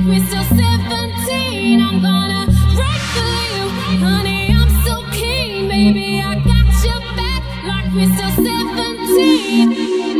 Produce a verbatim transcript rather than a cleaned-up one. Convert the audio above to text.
Mister seventeen.